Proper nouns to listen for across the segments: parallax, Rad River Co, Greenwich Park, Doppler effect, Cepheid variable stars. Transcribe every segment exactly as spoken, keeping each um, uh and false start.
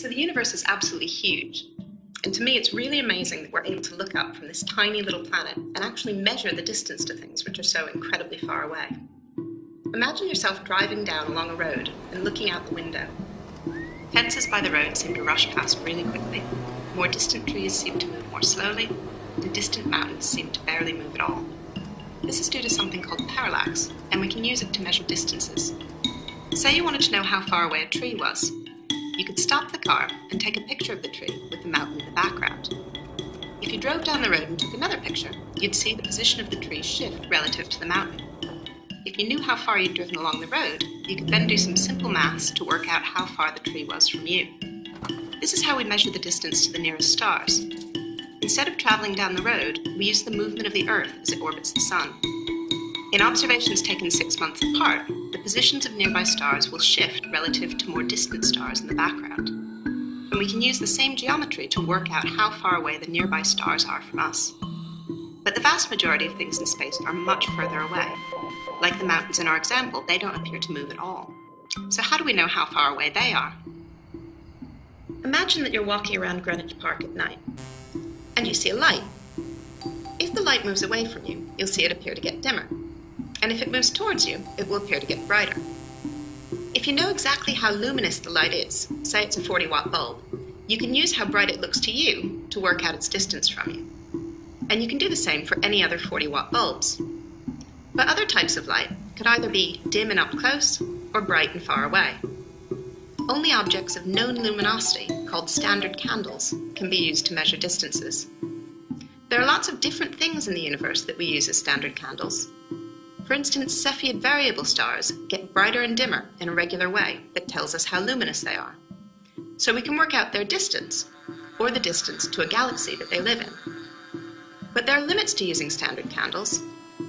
So the universe is absolutely huge. And to me, it's really amazing that we're able to look up from this tiny little planet and actually measure the distance to things which are so incredibly far away. Imagine yourself driving down along a road and looking out the window. Fences by the road seem to rush past really quickly. More distant trees seem to move more slowly, and distant mountains seem to barely move at all. This is due to something called parallax, and we can use it to measure distances. Say you wanted to know how far away a tree was. You could stop the car and take a picture of the tree with the mountain in the background. If you drove down the road and took another picture, you'd see the position of the tree shift relative to the mountain. If you knew how far you'd driven along the road, you could then do some simple maths to work out how far the tree was from you. This is how we measure the distance to the nearest stars. Instead of traveling down the road, we use the movement of the Earth as it orbits the Sun. In observations taken six months apart, the positions of nearby stars will shift relative to more distant stars in the background. And we can use the same geometry to work out how far away the nearby stars are from us. But the vast majority of things in space are much further away. Like the mountains in our example, they don't appear to move at all. So how do we know how far away they are? Imagine that you're walking around Greenwich Park at night, and you see a light. If the light moves away from you, you'll see it appear to get dimmer. And if it moves towards you, it will appear to get brighter. If you know exactly how luminous the light is, say it's a forty watt bulb, you can use how bright it looks to you to work out its distance from you. And you can do the same for any other forty watt bulbs. But other types of light could either be dim and up close, or bright and far away. Only objects of known luminosity, called standard candles, can be used to measure distances. There are lots of different things in the universe that we use as standard candles. For instance, Cepheid variable stars get brighter and dimmer in a regular way that tells us how luminous they are. So we can work out their distance, or the distance to a galaxy that they live in. But there are limits to using standard candles.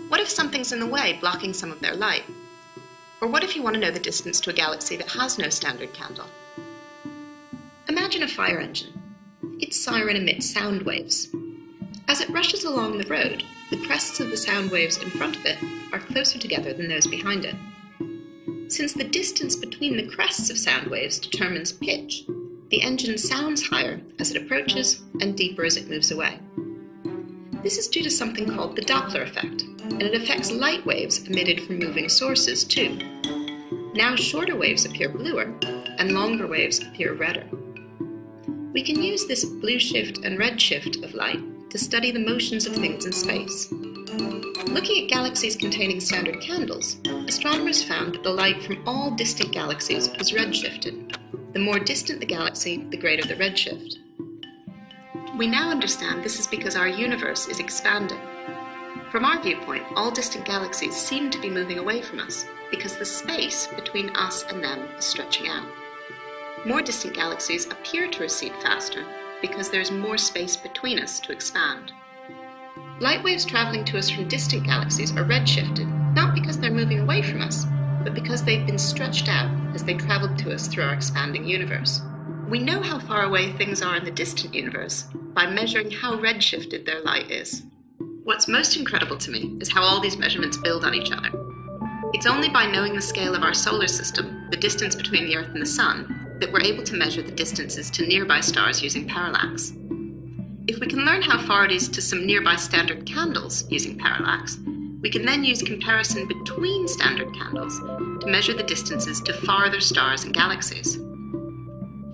What if something's in the way blocking some of their light? Or what if you want to know the distance to a galaxy that has no standard candle? Imagine a fire engine. Its siren emits sound waves. As it rushes along the road, the crests of the sound waves in front of it are closer together than those behind it. Since the distance between the crests of sound waves determines pitch, the engine sounds higher as it approaches and deeper as it moves away. This is due to something called the Doppler effect, and it affects light waves emitted from moving sources too. Now shorter waves appear bluer, and longer waves appear redder. We can use this blue shift and red shift of light to study the motions of things in space. Looking at galaxies containing standard candles, astronomers found that the light from all distant galaxies was redshifted. The more distant the galaxy, the greater the redshift. We now understand this is because our universe is expanding. From our viewpoint, all distant galaxies seem to be moving away from us because the space between us and them is stretching out. More distant galaxies appear to recede faster because there is more space between us to expand. Light waves traveling to us from distant galaxies are redshifted, not because they're moving away from us, but because they've been stretched out as they traveled to us through our expanding universe. We know how far away things are in the distant universe by measuring how redshifted their light is. What's most incredible to me is how all these measurements build on each other. It's only by knowing the scale of our solar system, the distance between the Earth and the Sun, that we're able to measure the distances to nearby stars using parallax. If we can learn how far it is to some nearby standard candles using parallax, we can then use comparison between standard candles to measure the distances to farther stars and galaxies.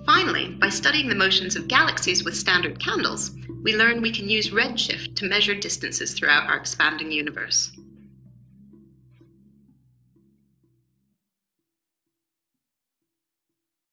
Finally, by studying the motions of galaxies with standard candles, we learn we can use redshift to measure distances throughout our expanding universe.